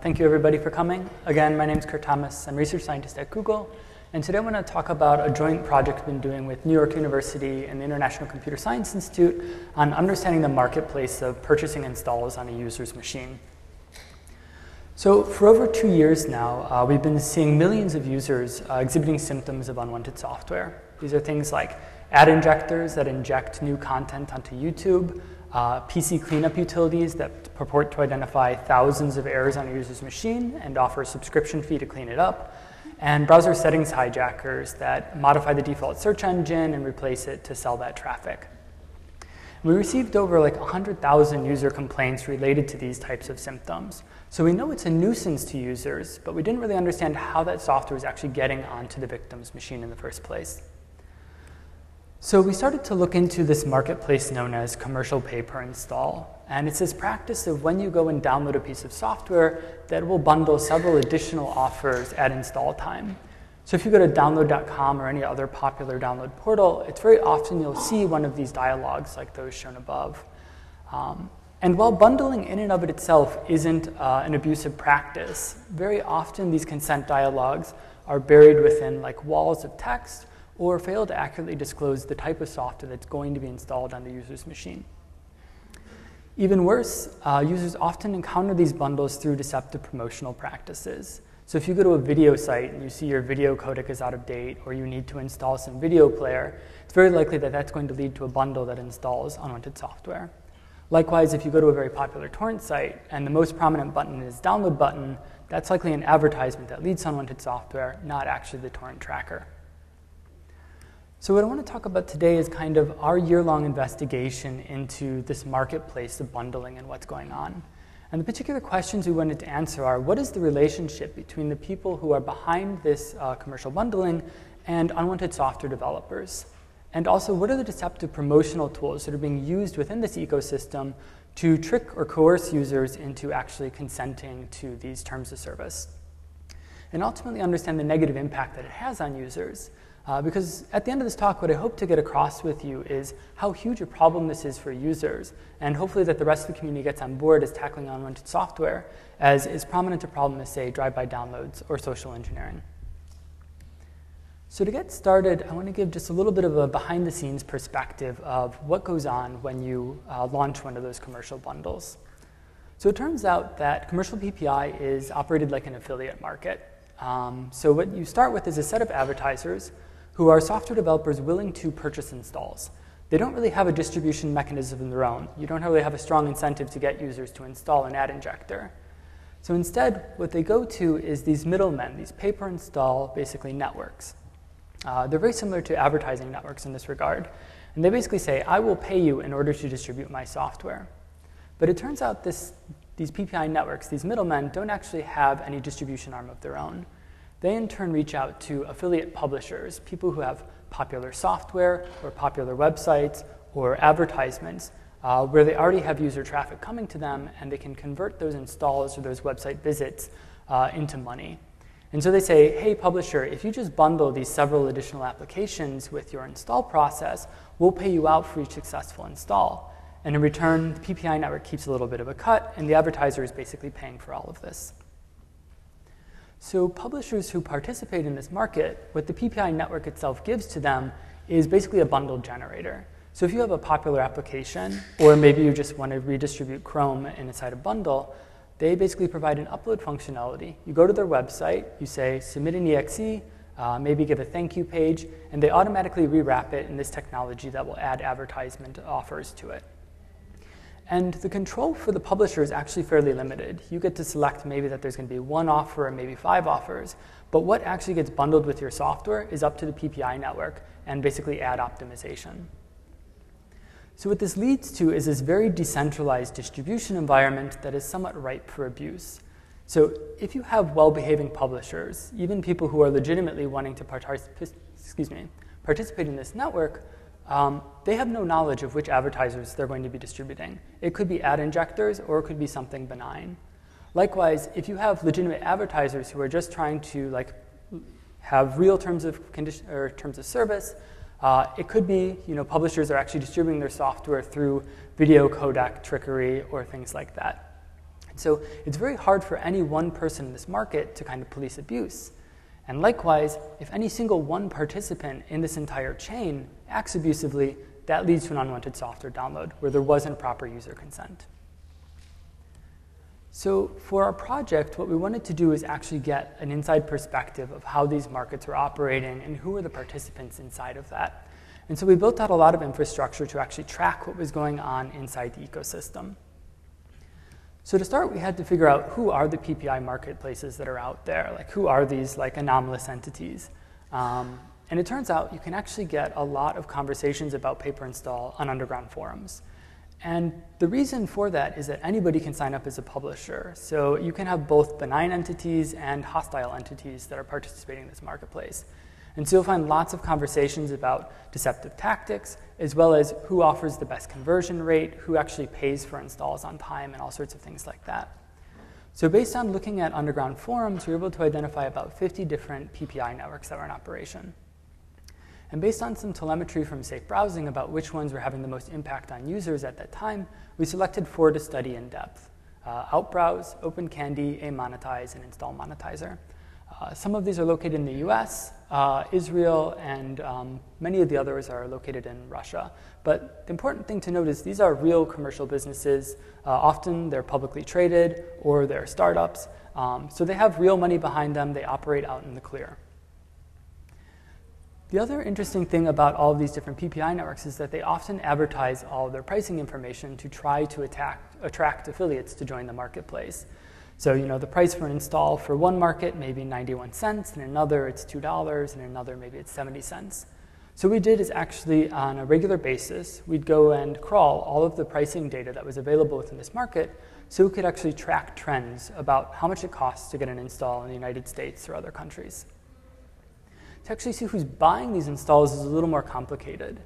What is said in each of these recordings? Thank you everybody for coming. Again, my name is Kurt Thomas. I'm a research scientist at Google. And today I want to talk about a joint project I've been doing with New York University and the International Computer Science Institute on understanding the marketplace of purchasing installs on a user's machine. So for over 2 years now, we've been seeing millions of users exhibiting symptoms of unwanted software. These are things like ad injectors that inject new content onto YouTube, PC cleanup utilities that purport to identify thousands of errors on a user's machine and offer a subscription fee to clean it up, and browser settings hijackers that modify the default search engine and replace it to sell that traffic. We received over like 100,000 user complaints related to these types of symptoms. So we know it's a nuisance to users, but we didn't really understand how that software is actually getting onto the victim's machine in the first place. So we started to look into this marketplace known as commercial pay-per-install. And it's this practice of when you go and download a piece of software that will bundle several additional offers at install time. So if you go to download.com or any other popular download portal, it's very often you'll see one of these dialogues like those shown above. And while bundling in and of itself isn't an abusive practice, very often these consent dialogues are buried within like walls of text or fail to accurately disclose the type of software that's going to be installed on the user's machine. Even worse, users often encounter these bundles through deceptive promotional practices. So if you go to a video site and you see your video codec is out of date or you need to install some video player, it's very likely that that's going to lead to a bundle that installs unwanted software. Likewise, if you go to a very popular torrent site and the most prominent button is download button, that's likely an advertisement that leads to unwanted software, not actually the torrent tracker. So what I want to talk about today is kind of our year-long investigation into this marketplace of bundling and what's going on. And the particular questions we wanted to answer are, what is the relationship between the people who are behind this commercial bundling and unwanted software developers? And also, what are the deceptive promotional tools that are being used within this ecosystem to trick or coerce users into actually consenting to these terms of service? And ultimately understand the negative impact that it has on users. Because at the end of this talk, what I hope to get across with you is how huge a problem this is for users, and hopefully that the rest of the community gets on board as tackling unwanted software, as is prominent a problem as, say, drive-by downloads or social engineering. So to get started, I want to give just a little bit of a behind-the-scenes perspective of what goes on when you launch one of those commercial bundles. So it turns out that commercial PPI is operated like an affiliate market. So what you start with is a set of advertisers who are software developers willing to purchase installs. They don't really have a distribution mechanism of their own. You don't really have a strong incentive to get users to install an ad injector. So instead, what they go to is these middlemen, these pay-per-install, basically networks. They're very similar to advertising networks in this regard. And they basically say, I will pay you in order to distribute my software. But it turns out these PPI networks, these middlemen, don't actually have any distribution arm of their own. They in turn reach out to affiliate publishers, people who have popular software or popular websites or advertisements where they already have user traffic coming to them, and they can convert those installs or those website visits into money. And so they say, hey publisher, if you just bundle these several additional applications with your install process, we'll pay you out for each successful install. And in return, the PPI network keeps a little bit of a cut, and the advertiser is basically paying for all of this. So publishers who participate in this market, what the PPI network itself gives to them is basically a bundle generator. So if you have a popular application, or maybe you just want to redistribute Chrome inside a bundle, they basically provide an upload functionality. You go to their website, you say, submit an exe, maybe give a thank you page, and they automatically rewrap it in this technology that will add advertisement offers to it. And the control for the publisher is actually fairly limited. You get to select maybe that there's going to be one offer or maybe five offers, but what actually gets bundled with your software is up to the PPI network and basically ad optimization. So what this leads to is this very decentralized distribution environment that is somewhat ripe for abuse. So if you have well-behaving publishers, even people who are legitimately wanting to participate in this network, they have no knowledge of which advertisers they're going to be distributing. It could be ad injectors or it could be something benign. Likewise, if you have legitimate advertisers who are just trying to have real terms of condition or terms of service, it could be publishers are actually distributing their software through video codec trickery or things like that. So it's very hard for any one person in this market to kind of police abuse. And likewise, if any single one participant in this entire chain acts abusively, that leads to an unwanted software download where there wasn't proper user consent. So for our project, what we wanted to do is actually get an inside perspective of how these markets were operating and who were the participants inside of that. And so we built out a lot of infrastructure to actually track what was going on inside the ecosystem. So to start, we had to figure out who are the PPI marketplaces that are out there, like who are these like anomalous entities. And it turns out you can actually get a lot of conversations about paper install on underground forums. And the reason for that is that anybody can sign up as a publisher. So you can have both benign entities and hostile entities that are participating in this marketplace. And so you'll find lots of conversations about deceptive tactics, as well as who offers the best conversion rate, who actually pays for installs on time, and all sorts of things like that. So based on looking at underground forums, we were able to identify about 50 different PPI networks that were in operation. And based on some telemetry from Safe Browsing about which ones were having the most impact on users at that time, we selected 4 to study in depth. Outbrowse, OpenCandy, Amonetize, and Install Monetizer. Some of these are located in the US, Israel, and many of the others are located in Russia. But the important thing to note is these are real commercial businesses. Often they're publicly traded or they're startups. So they have real money behind them. They operate out in the clear. The other interesting thing about all of these different PPI networks is that they often advertise all of their pricing information to try to attract affiliates to join the marketplace. So, you know, the price for an install for one market may be 91 cents, and another it's $2, and another maybe it's 70 cents. So what we did is actually on a regular basis, we'd go and crawl all of the pricing data that was available within this market so we could actually track trends about how much it costs to get an install in the United States or other countries. To actually see who's buying these installs is a little more complicated.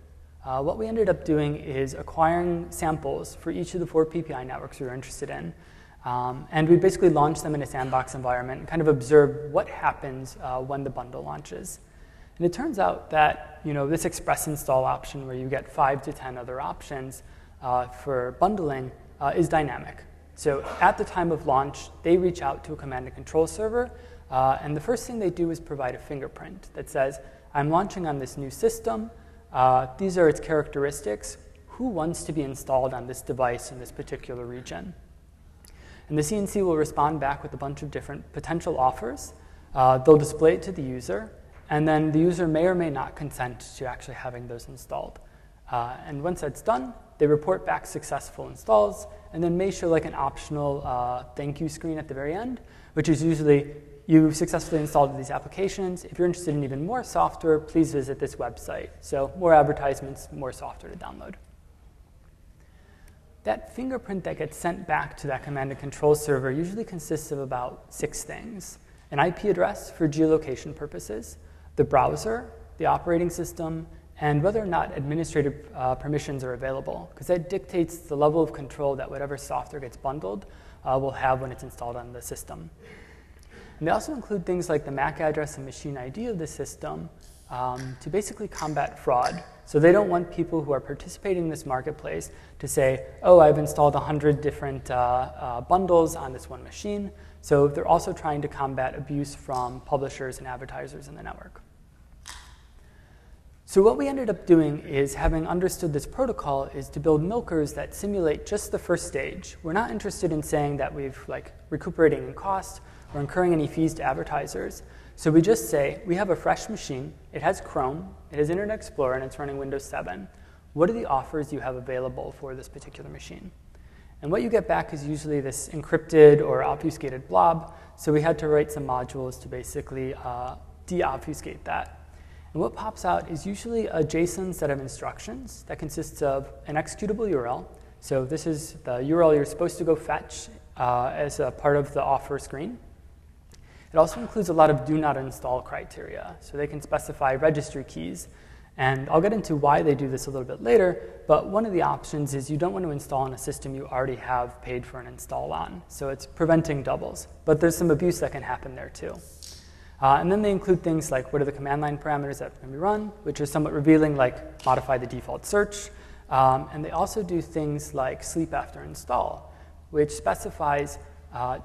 What we ended up doing is acquiring samples for each of the 4 PPI networks we were interested in. And we basically launched them in a sandbox environment and kind of observed what happens when the bundle launches. And it turns out that, you know, this express install option where you get 5 to 10 other options for bundling is dynamic. So at the time of launch, they reach out to a command and control server, and the first thing they do is provide a fingerprint that says, I'm launching on this new system. These are its characteristics. Who wants to be installed on this device in this particular region? And the CNC will respond back with a bunch of different potential offers. They'll display it to the user, and then the user may or may not consent to actually having those installed. And once that's done, they report back successful installs, and then may show like an optional thank you screen at the very end, which is usually, you've successfully installed these applications. If you're interested in even more software, please visit this website. So more advertisements, more software to download. That fingerprint that gets sent back to that command and control server usually consists of about 6 things. An IP address for geolocation purposes, the browser, the operating system, and whether or not administrative permissions are available, because that dictates the level of control that whatever software gets bundled will have when it's installed on the system. And they also include things like the MAC address and machine ID of the system to basically combat fraud. So they don't want people who are participating in this marketplace to say, oh, I've installed 100 different bundles on this one machine. So they're also trying to combat abuse from publishers and advertisers in the network. So what we ended up doing is, having understood this protocol, is to build milkers that simulate just the first stage. We're not interested in saying that we've like recuperating in cost or incurring any fees to advertisers. So we just say, we have a fresh machine, it has Chrome, it has Internet Explorer, and it's running Windows 7. What are the offers you have available for this particular machine? And what you get back is usually this encrypted or obfuscated blob, so we had to write some modules to basically de-obfuscate that. And what pops out is usually a JSON set of instructions that consists of an executable URL, so this is the URL you're supposed to go fetch as a part of the offer screen. It also includes a lot of do not install criteria, so they can specify registry keys. And I'll get into why they do this a little bit later, but one of the options is you don't want to install on a system you already have paid for an install on, so it's preventing doubles. But there's some abuse that can happen there too. And then they include things like what are the command line parameters that can be run, which are somewhat revealing, like modify the default search. And they also do things like sleep after install, which specifies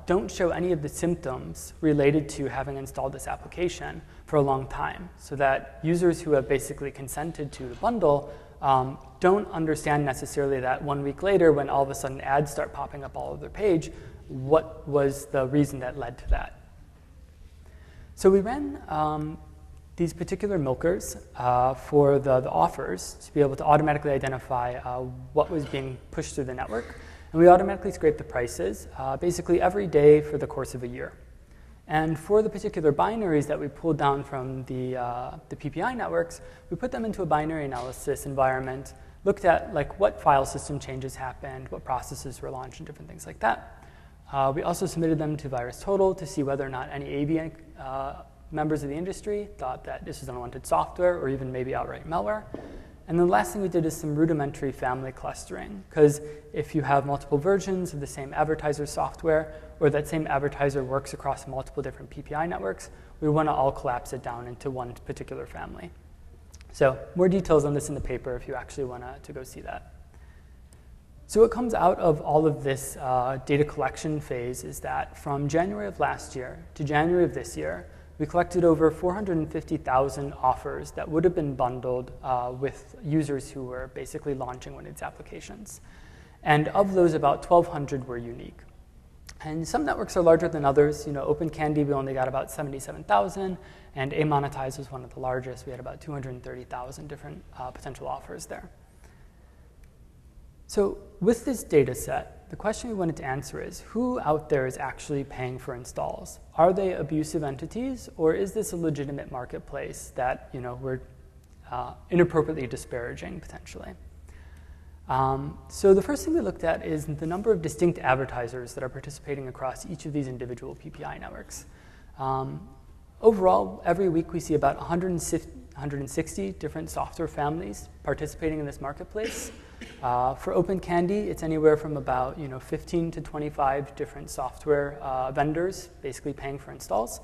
don't show any of the symptoms related to having installed this application for a long time, so that users who have basically consented to the bundle don't understand necessarily that 1 week later, when all of a sudden ads start popping up all over their page, what was the reason that led to that. So we ran these particular milkers for the offers to be able to automatically identify what was being pushed through the network. And we automatically scraped the prices basically every day for the course of a year. And for the particular binaries that we pulled down from the PPI networks, we put them into a binary analysis environment, looked at like what file system changes happened, what processes were launched, and different things like that. We also submitted them to VirusTotal to see whether or not any AV members of the industry thought that this was unwanted software or even maybe outright malware. And the last thing we did is some rudimentary family clustering, because if you have multiple versions of the same advertiser software, or that same advertiser works across multiple different PPI networks, we want to all collapse it down into one particular family. So more details on this in the paper if you actually want to go see that. So what comes out of all of this data collection phase is that from January of last year to January of this year, we collected over 450,000 offers that would have been bundled with users who were basically launching one of its applications. And of those, about 1,200 were unique. And some networks are larger than others. You know, OpenCandy, we only got about 77,000, and Amonetize was one of the largest. We had about 230,000 different potential offers there. So with this data set, the question we wanted to answer is, who out there is actually paying for installs? Are they abusive entities, or is this a legitimate marketplace that, you know, we're inappropriately disparaging potentially? So the first thing we looked at is the number of distinct advertisers that are participating across each of these individual PPI networks. Overall, every week we see about 160 different software families participating in this marketplace. For OpenCandy, it's anywhere from about 15 to 25 different software vendors basically paying for installs.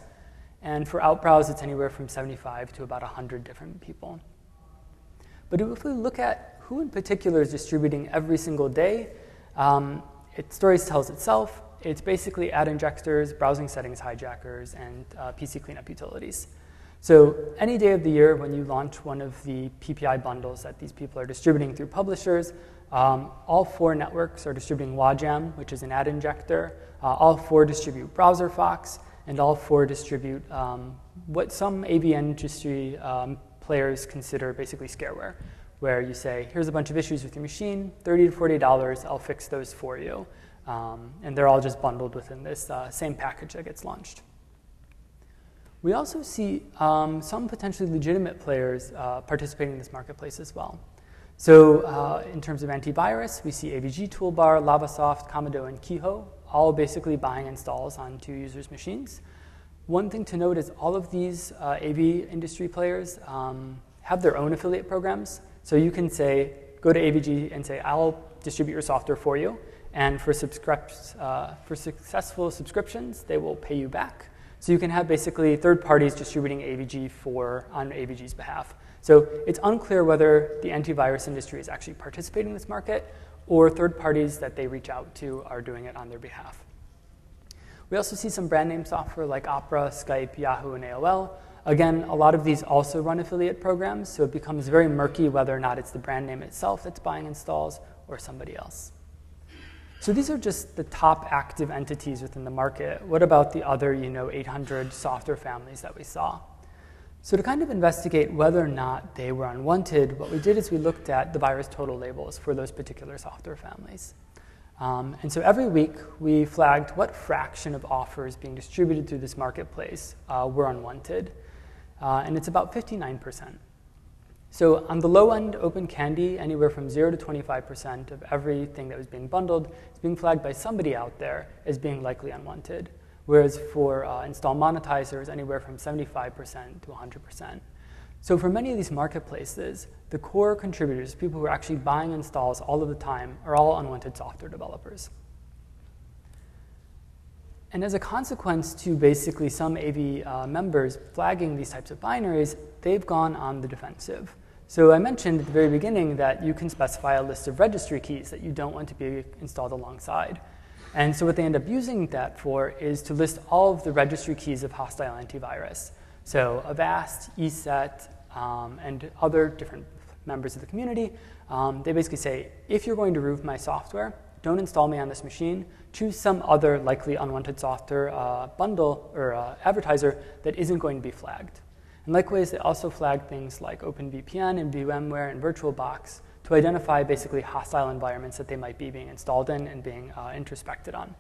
And for Outbrowse, it's anywhere from 75 to about 100 different people. But if we look at who in particular is distributing every single day, it stories tells itself. It's basically ad injectors, browsing settings hijackers, and PC cleanup utilities. So any day of the year when you launch one of the PPI bundles that these people are distributing through publishers, all four networks are distributing Wajam, which is an ad injector. All four distribute Browser Fox, and all four distribute what some AV industry players consider basically scareware, where you say, here's a bunch of issues with your machine, $30 to $40, I'll fix those for you. And they're all just bundled within this same package that gets launched. We also see some potentially legitimate players participating in this marketplace as well. So in terms of antivirus, we see AVG Toolbar, LavaSoft, Comodo, and Kehoe, all basically buying installs on two users' machines. One thing to note is all of these AV industry players have their own affiliate programs. So you can say, go to AVG and say, I'll distribute your software for you. And for successful subscriptions, they will pay you back. So you can have basically third parties distributing AVG on AVG's behalf. So it's unclear whether the antivirus industry is actually participating in this market or third parties that they reach out to are doing it on their behalf. We also see some brand name software like Opera, Skype, Yahoo, and AOL. Again, a lot of these also run affiliate programs, so it becomes very murky whether or not it's the brand name itself that's buying installs or somebody else. So these are just the top active entities within the market. What about the other 800 software families that we saw? So to kind of investigate whether or not they were unwanted, what we did is we looked at the VirusTotal labels for those particular software families. And so every week we flagged what fraction of offers being distributed through this marketplace were unwanted. And it's about 59%. So on the low end, OpenCandy, anywhere from 0 to 25% of everything that was being bundled is being flagged by somebody out there as being likely unwanted. Whereas for Install Monetizers, anywhere from 75% to 100%. So for many of these marketplaces, the core contributors, people who are actually buying installs all of the time, are all unwanted software developers. And as a consequence to basically some AV members flagging these types of binaries, they've gone on the defensive. So I mentioned at the very beginning that you can specify a list of registry keys that you don't want to be installed alongside. And so what they end up using that for is to list all of the registry keys of hostile antivirus. So Avast, ESET, and other different members of the community, they basically say, if you're going to remove my software, don't install me on this machine. Choose some other likely unwanted software bundle or advertiser that isn't going to be flagged. And likewise, they also flag things like OpenVPN and VMware and VirtualBox to identify basically hostile environments that they might be being installed in and being introspected on.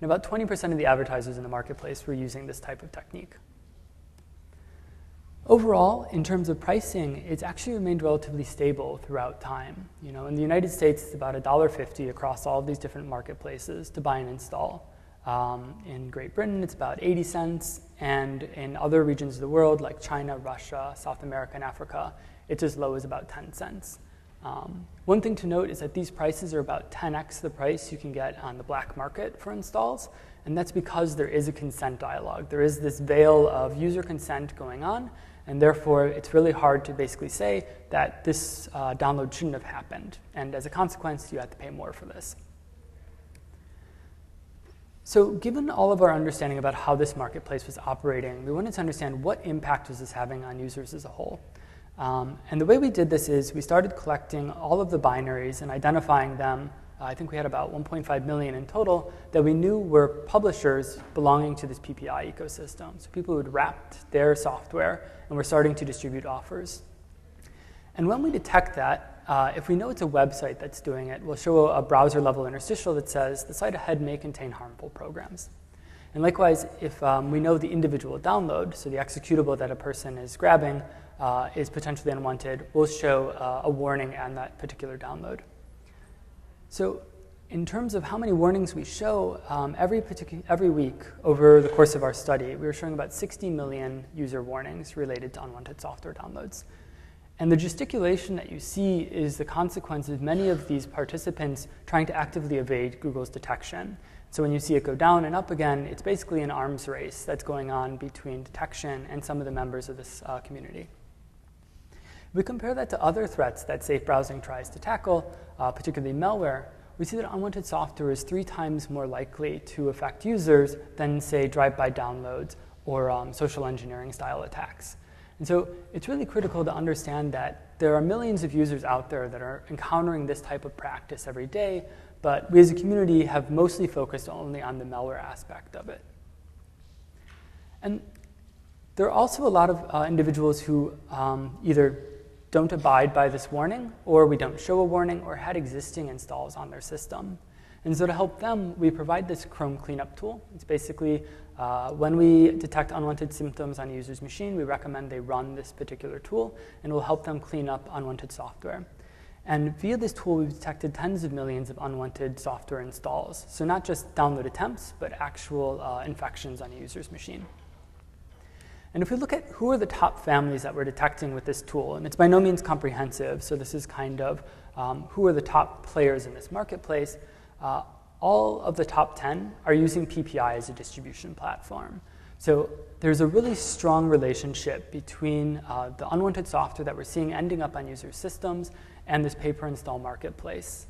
And about 20% of the advertisers in the marketplace were using this type of technique. Overall, in terms of pricing, it's actually remained relatively stable throughout time. You know, in the United States, it's about $1.50 across all of these different marketplaces to buy and install. In Great Britain, it's about 80 cents. And in other regions of the world, like China, Russia, South America, and Africa, it's as low as about 10 cents. One thing to note is that these prices are about 10x the price you can get on the black market for installs. And that's because there is a consent dialogue. There is this veil of user consent going on. And therefore, it's really hard to basically say that this download shouldn't have happened. And as a consequence, you have to pay more for this. So given all of our understanding about how this marketplace was operating, we wanted to understand what impact was this having on users as a whole. And the way we did this is we started collecting all of the binaries and identifying them. I think we had about 1.5 million in total that we knew were publishers belonging to this PPI ecosystem. So people who had wrapped their software and were starting to distribute offers. And when we detect that, if we know it's a website that's doing it, we'll show a browser-level interstitial that says the site ahead may contain harmful programs. And likewise, if we know the individual download, so the executable that a person is grabbing is potentially unwanted, we'll show a warning on that particular download. So in terms of how many warnings we show, every week over the course of our study, we were showing about 60 million user warnings related to unwanted software downloads. And the gesticulation that you see is the consequence of many of these participants trying to actively evade Google's detection. So when you see it go down and up again, it's basically an arms race that's going on between detection and some of the members of this community. If we compare that to other threats that safe browsing tries to tackle, particularly malware, we see that unwanted software is 3 times more likely to affect users than, say, drive-by downloads or social engineering-style attacks. And so it's really critical to understand that there are millions of users out there that are encountering this type of practice every day, but we as a community have mostly focused only on the malware aspect of it. And there are also a lot of individuals who either don't abide by this warning, or we don't show a warning, or had existing installs on their system. And so to help them, we provide this Chrome cleanup tool. It's basically when we detect unwanted symptoms on a user's machine, we recommend they run this particular tool, and it will help them clean up unwanted software. And via this tool, we've detected tens of millions of unwanted software installs. So not just download attempts, but actual infections on a user's machine. And if we look at who are the top families that we're detecting with this tool, and it's by no means comprehensive, so this is kind of who are the top players in this marketplace. All of the top 10 are using PPI as a distribution platform. So there's a really strong relationship between the unwanted software that we're seeing ending up on user systems and this pay-per-install marketplace.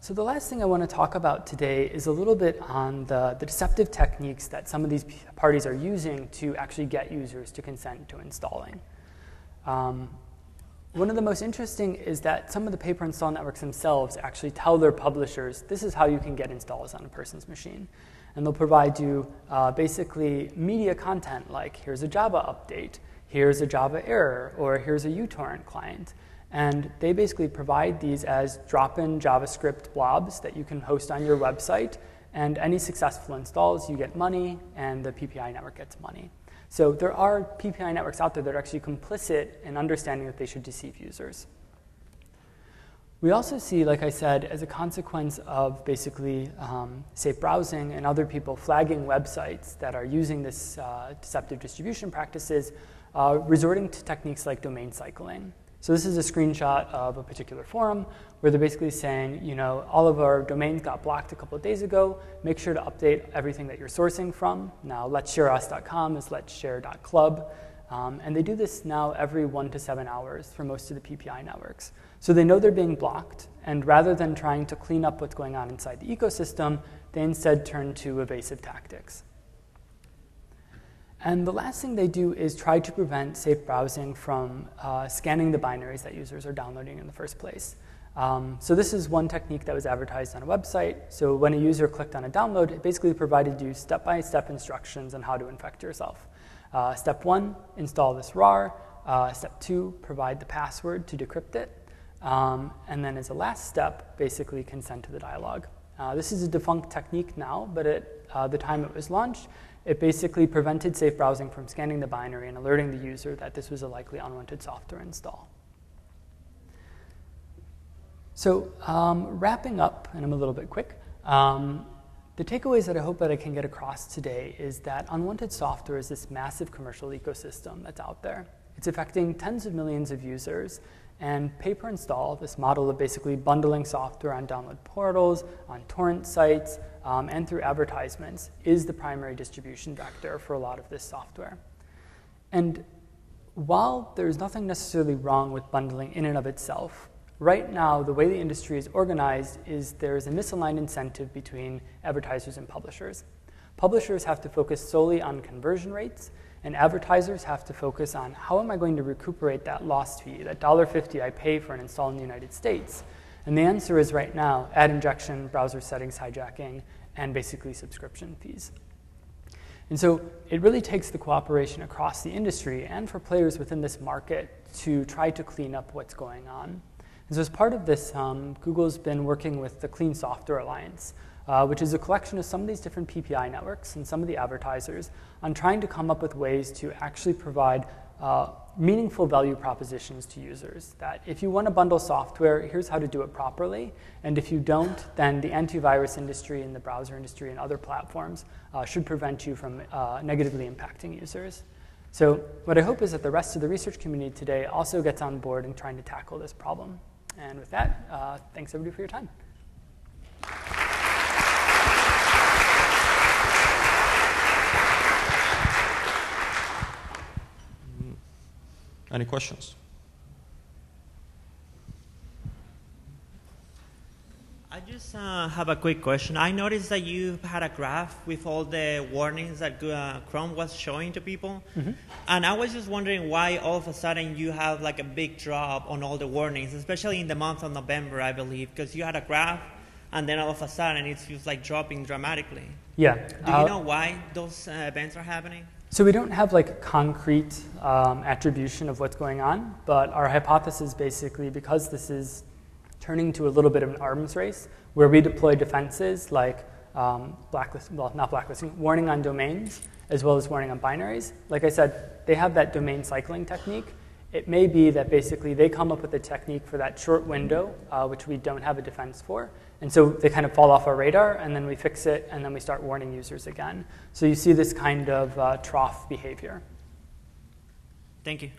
So the last thing I want to talk about today is a little bit on the deceptive techniques that some of these parties are using to actually get users to consent to installing. One of the most interesting is that some of the pay-per-install networks themselves actually tell their publishers, this is how you can get installs on a person's machine. And they'll provide you basically media content like, here's a Java update, here's a Java error, or here's a uTorrent client. And they basically provide these as drop-in JavaScript blobs that you can host on your website. And any successful installs, you get money, and the PPI network gets money. So there are PPI networks out there that are actually complicit in understanding that they should deceive users. We also see, like I said, as a consequence of basically safe browsing and other people flagging websites that are using this deceptive distribution practices, resorting to techniques like domain cycling. So this is a screenshot of a particular forum where they're basically saying, you know, all of our domains got blocked a couple of days ago. Make sure to update everything that you're sourcing from. Now, letshare us.com is letshare.club. And they do this now every 1 to 7 hours for most of the PPI networks. So they know they're being blocked, and rather than trying to clean up what's going on inside the ecosystem, they instead turn to evasive tactics. And the last thing they do is try to prevent safe browsing from scanning the binaries that users are downloading in the first place. So this is one technique that was advertised on a website. So when a user clicked on a download, it basically provided you step-by-step instructions on how to infect yourself. Step one, install this RAR. Step two, provide the password to decrypt it. And then as a last step, basically consent to the dialogue. This is a defunct technique now, but at the time it was launched, it basically prevented safe browsing from scanning the binary and alerting the user that this was a likely unwanted software install. So wrapping up, and I'm a little bit quick, the takeaways that I hope that I can get across today is that unwanted software is this massive commercial ecosystem that's out there. It's affecting tens of millions of users, and pay-per-install, this model of basically bundling software on download portals, on torrent sites, and through advertisements, is the primary distribution vector for a lot of this software. And while there's nothing necessarily wrong with bundling in and of itself, right now, the way the industry is organized is there's a misaligned incentive between advertisers and publishers. Publishers have to focus solely on conversion rates, and advertisers have to focus on how am I going to recuperate that lost fee, that $1.50 I pay for an install in the United States? And the answer is right now, ad injection, browser settings hijacking, and basically subscription fees. And so it really takes the cooperation across the industry and for players within this market to try to clean up what's going on. And so as part of this, Google's been working with the Clean Software Alliance, which is a collection of some of these different PPI networks and some of the advertisers on trying to come up with ways to actually provide meaningful value propositions to users. That if you want to bundle software, here's how to do it properly. And if you don't, then the antivirus industry and the browser industry and other platforms should prevent you from negatively impacting users. So what I hope is that the rest of the research community today also gets on board in trying to tackle this problem. And with that, thanks everybody for your time. Any questions? I just have a quick question. I noticed that you had a graph with all the warnings that Chrome was showing to people. Mm-hmm. And I was just wondering why all of a sudden you have like a big drop on all the warnings, especially in the month of November, I believe, because you had a graph and then all of a sudden it's just like dropping dramatically. Yeah. Do you know why those events are happening? So we don't have like concrete attribution of what's going on, but our hypothesis basically, because this is turning to a little bit of an arms race where we deploy defenses like warning on domains as well as warning on binaries. Like I said, they have that domain cycling technique. It may be that basically they come up with a technique for that short window, which we don't have a defense for. And so they kind of fall off our radar, and then we fix it, and then we start warning users again. So you see this kind of trough behavior. Thank you.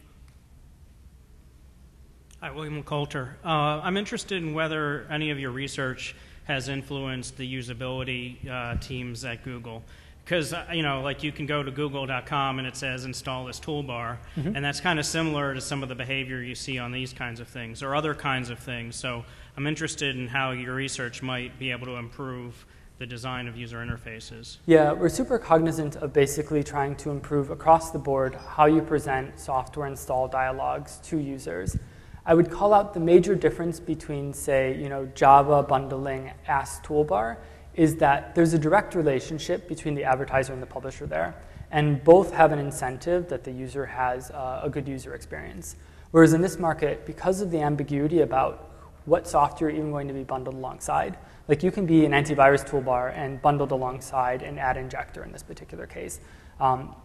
Hi, William Coulter. I'm interested in whether any of your research has influenced the usability teams at Google. Because, you know, like you can go to google.com and it says install this toolbar, mm-hmm. and that's kind of similar to some of the behavior you see on these kinds of things or other kinds of things. So I'm interested in how your research might be able to improve the design of user interfaces. Yeah, we're super cognizant of basically trying to improve across the board how you present software install dialogues to users. I would call out the major difference between, say, you know, Java bundling AST toolbar is that there's a direct relationship between the advertiser and the publisher there, and both have an incentive that the user has a good user experience. Whereas in this market, because of the ambiguity about what software you're even going to be bundled alongside, like you can be an antivirus toolbar and bundled alongside an ad injector in this particular case.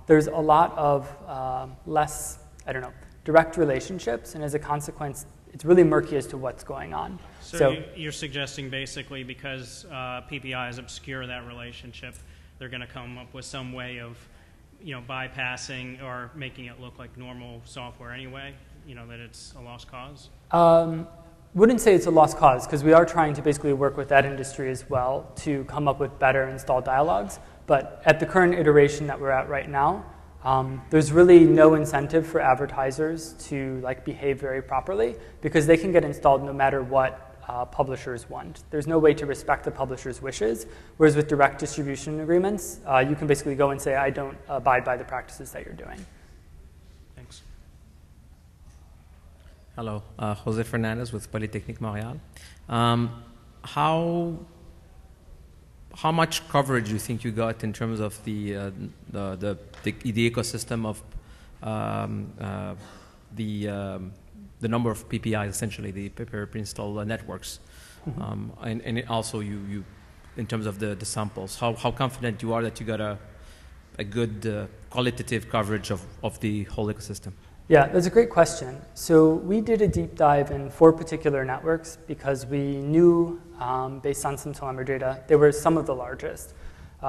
There's a lot of less, I don't know, direct relationships, and as a consequence, it's really murky as to what's going on. So you're suggesting basically because PPIs obscure that relationship, they're going to come up with some way of, you know, bypassing or making it look like normal software anyway, you know, that it's a lost cause? Wouldn't say it's a lost cause, because we are trying to basically work with that industry as well to come up with better install dialogues. But at the current iteration that we're at right now, There's really no incentive for advertisers to behave very properly because they can get installed no matter what publishers want. There's no way to respect the publisher's wishes, whereas with direct distribution agreements, you can basically go and say, I don't abide by the practices that you're doing. Thanks. Hello, Jose Fernandez with Polytechnique Montreal. How much coverage do you think you got in terms of the ecosystem of the number of PPI, essentially the pre-install networks, mm-hmm. And also you in terms of the samples, how confident you are that you got a good qualitative coverage of the whole ecosystem? Yeah, that's a great question. So we did a deep dive in 4 particular networks because we knew, based on some telemetry data, they were some of the largest.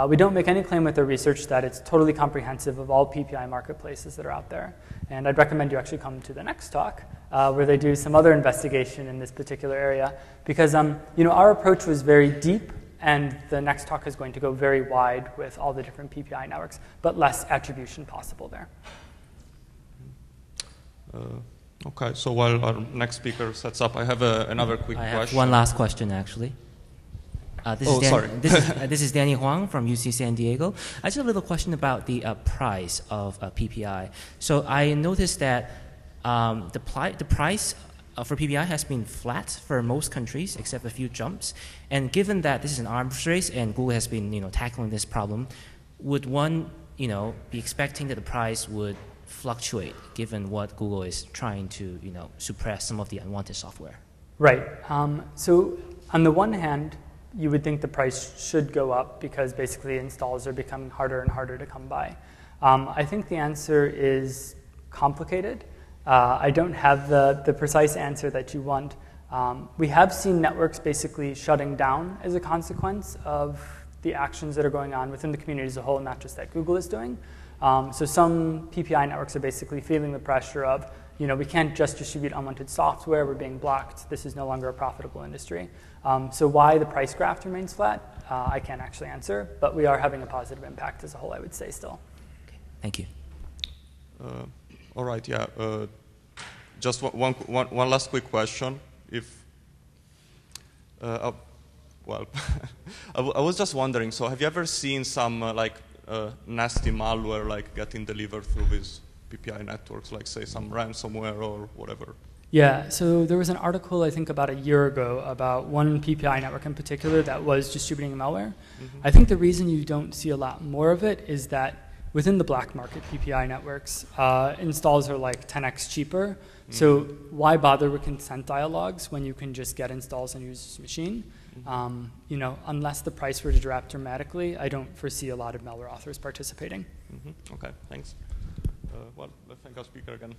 We don't make any claim with our research that it's totally comprehensive of all PPI marketplaces that are out there. And I'd recommend you actually come to the next talk where they do some other investigation in this particular area because you know, our approach was very deep, and the next talk is going to go very wide with all the different PPI networks, but less attribution possible there. Okay, so while our next speaker sets up, I have another quick question. One last question, actually. This is Danny Huang from UC San Diego. I just have a little question about the price of PPI. So I noticed that the price for PPI has been flat for most countries except a few jumps. And given that this is an arms race and Google has been tackling this problem, would one be expecting that the price would fluctuate given what Google is trying to suppress some of the unwanted software? Right. So on the one hand, you would think the price should go up because basically installs are becoming harder and harder to come by. I think the answer is complicated. I don't have the precise answer that you want. We have seen networks basically shutting down as a consequence of the actions that are going on within the community as a whole, not just that Google is doing. So some PPI networks are basically feeling the pressure of, we can't just distribute unwanted software, we're being blocked, this is no longer a profitable industry. So why the price graph remains flat, I can't actually answer, but we are having a positive impact as a whole, I would say still. Okay. Thank you. All right, yeah. Just one last quick question. If, well, I was just wondering, so have you ever seen some nasty malware getting delivered through these PPI networks, like say some ransomware or whatever? Yeah, so there was an article I think about a year ago about one PPI network in particular that was distributing malware. Mm-hmm. I think the reason you don't see a lot more of it is that within the black market PPI networks, installs are 10x cheaper. Mm-hmm. So why bother with consent dialogues when you can just get installs on your user's machine? Mm-hmm. Unless the price were to drop dramatically, I don't foresee a lot of malware authors participating. Mm-hmm. Okay, thanks. Well, let's thank our speaker again.